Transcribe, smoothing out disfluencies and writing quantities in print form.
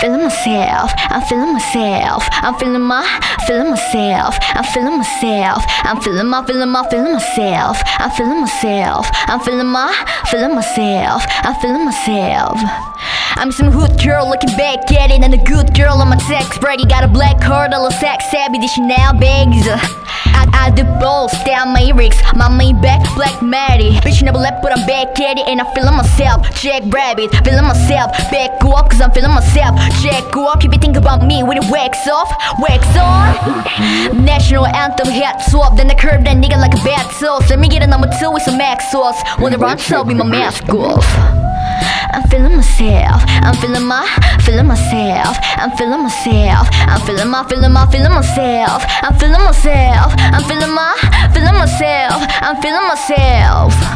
feeling myself, I'm feeling myself, I'm feeling myself, I'm feeling myself, I'm feeling myself, I'm feeling myself, I'm feeling myself, I'm feeling myself. I'm some hood girl looking back at it, and a good girl on my text. Brady got a black heart, all a sex savvy, this Chanel bags. I do balls down my lyrics, my main back, Black Mary. Bitch never left, but I'm back at it, and I'm feeling myself. Jack Rabbit, feeling myself. Back up, cause I'm feeling myself. Jack up, if you think about me when it wax off, wax on. National anthem, head swap, then I curve that nigga like a bad sauce. Let me get a number 2 with some max sauce. Wanna run, so be my mask golf. I'm feeling myself, I'm feeling myself, I'm feeling myself, I'm feeling myself, I'm feeling myself, I'm feeling myself, I'm feeling myself.